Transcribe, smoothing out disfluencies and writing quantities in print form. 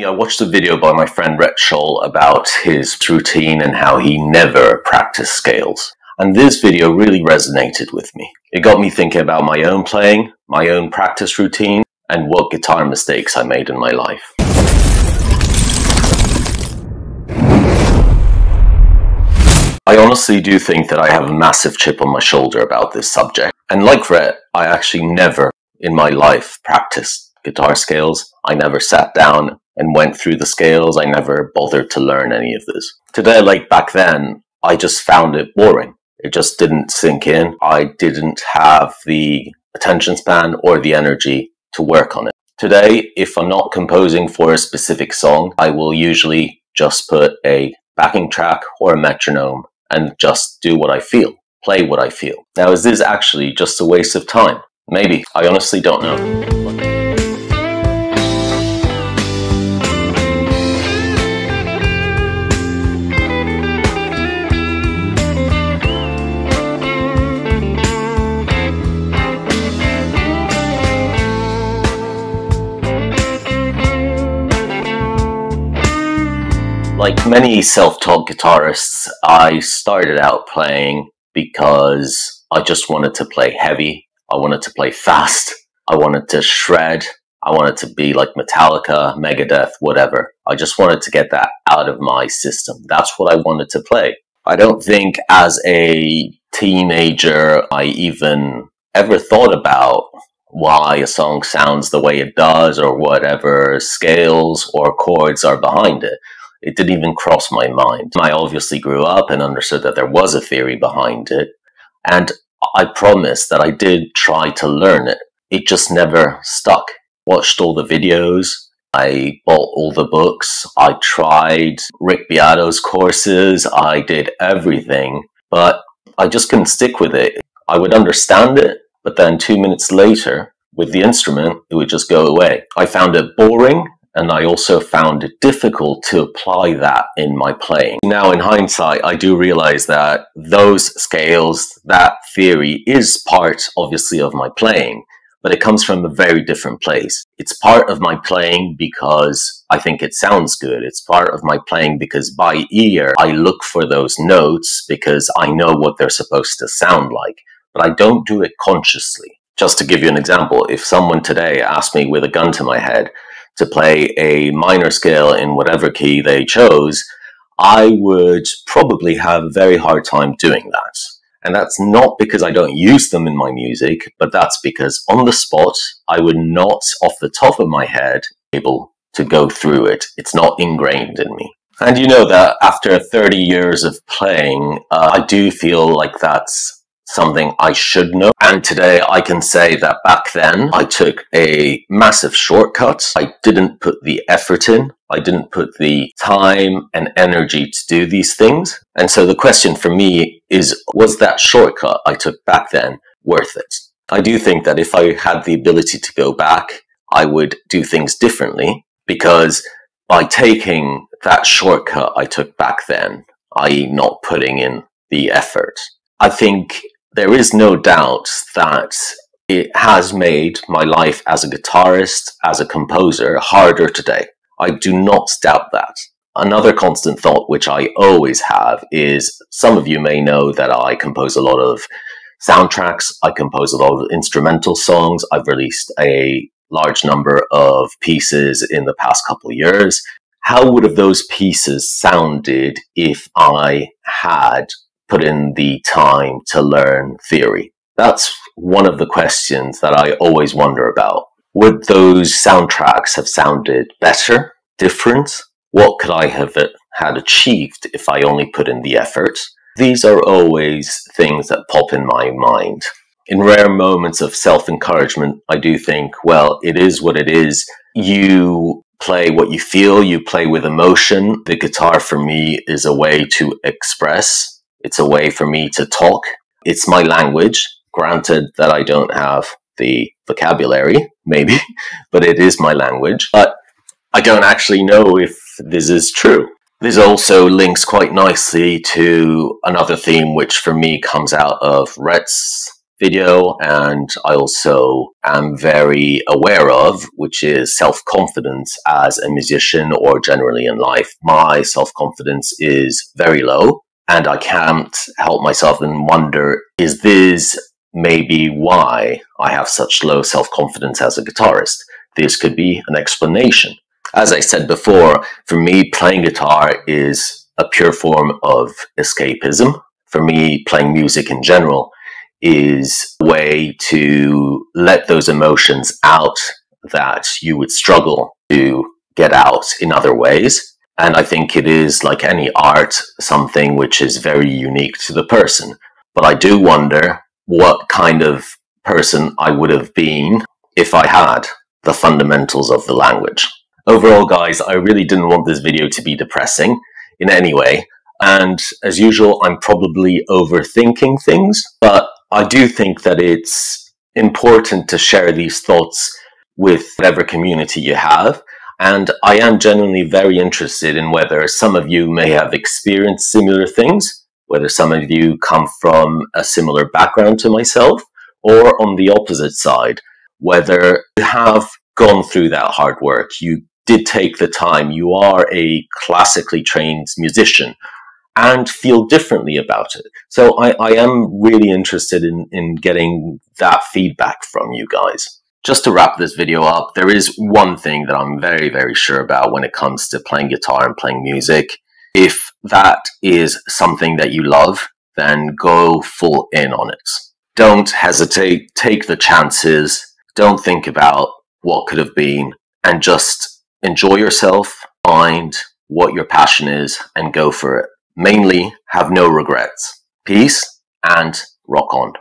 Yeah, I watched a video by my friend Rhett Scholl about his routine and how he never practiced scales. And this video really resonated with me. It got me thinking about my own playing, my own practice routine, and what guitar mistakes I made in my life. I honestly do think that I have a massive chip on my shoulder about this subject. And like Rhett, I actually never in my life practiced guitar scales. I never sat down and went through the scales. I never bothered to learn any of this. Today, like back then, I just found it boring. It just didn't sink in. I didn't have the attention span or the energy to work on it. Today, if I'm not composing for a specific song, I will usually just put a backing track or a metronome and just do what I feel, play what I feel. Now, is this actually just a waste of time? Maybe. I honestly don't know. Like many self-taught guitarists, I started out playing because I just wanted to play heavy, I wanted to play fast, I wanted to shred, I wanted to be like Metallica, Megadeth, whatever. I just wanted to get that out of my system. That's what I wanted to play. I don't think as a teenager I even ever thought about why a song sounds the way it does or whatever scales or chords are behind it. It didn't even cross my mind. I obviously grew up and understood that there was a theory behind it. And I promise that I did try to learn it. It just never stuck. Watched all the videos. I bought all the books. I tried Rick Beato's courses. I did everything. But I just couldn't stick with it. I would understand it, but then 2 minutes later, with the instrument, it would just go away. I found it boring. And I also found it difficult to apply that in my playing. Now, in hindsight, I do realize that those scales, that theory is part, obviously, of my playing, but it comes from a very different place. It's part of my playing because I think it sounds good. It's part of my playing because by ear, I look for those notes because I know what they're supposed to sound like, but I don't do it consciously. Just to give you an example, if someone today asked me with a gun to my head, to play a minor scale in whatever key they chose, I would probably have a very hard time doing that. And that's not because I don't use them in my music, but that's because on the spot, I would not, off the top of my head, be able to go through it. It's not ingrained in me. And you know that after 30 years of playing, I do feel like that's something I should know. And today I can say that back then I took a massive shortcut. I didn't put the effort in. I didn't put the time and energy to do these things. And so the question for me is, was that shortcut I took back then worth it? I do think that if I had the ability to go back, I would do things differently because by taking that shortcut I took back then, i.e. not putting in the effort, I think there is no doubt that it has made my life as a guitarist, as a composer, harder today. I do not doubt that. Another constant thought which I always have is, some of you may know that I compose a lot of soundtracks, I compose a lot of instrumental songs, I've released a large number of pieces in the past couple of years. How would have those pieces sounded if I had put in the time to learn theory? That's one of the questions that I always wonder about. Would those soundtracks have sounded better, different? What could I have had achieved if I only put in the effort? These are always things that pop in my mind. In rare moments of self-encouragement, I do think, well, it is what it is. You play what you feel, you play with emotion. The guitar for me is a way to express. It's a way for me to talk. It's my language. Granted that I don't have the vocabulary, maybe, but it is my language. But I don't actually know if this is true. This also links quite nicely to another theme, which for me comes out of Rhett's video, and I also am very aware of, which is self-confidence as a musician or generally in life. My self-confidence is very low, and I can't help myself and wonder, is this maybe why I have such low self-confidence as a guitarist? This could be an explanation. As I said before, for me, playing guitar is a pure form of escapism. For me, playing music in general is a way to let those emotions out that you would struggle to get out in other ways. And I think it is, like any art, something which is very unique to the person. But I do wonder what kind of person I would have been if I had the fundamentals of the language. Overall, guys, I really didn't want this video to be depressing in any way. And as usual, I'm probably overthinking things, but I do think that it's important to share these thoughts with whatever community you have. And I am genuinely very interested in whether some of you may have experienced similar things, whether some of you come from a similar background to myself, or on the opposite side, whether you have gone through that hard work, you did take the time, you are a classically trained musician, and feel differently about it. So I am really interested in getting that feedback from you guys. Just to wrap this video up, there is one thing that I'm very, very sure about when it comes to playing guitar and playing music. If that is something that you love, then go full in on it. Don't hesitate, take the chances, don't think about what could have been, and just enjoy yourself, find what your passion is, and go for it. Mainly, have no regrets. Peace, and rock on.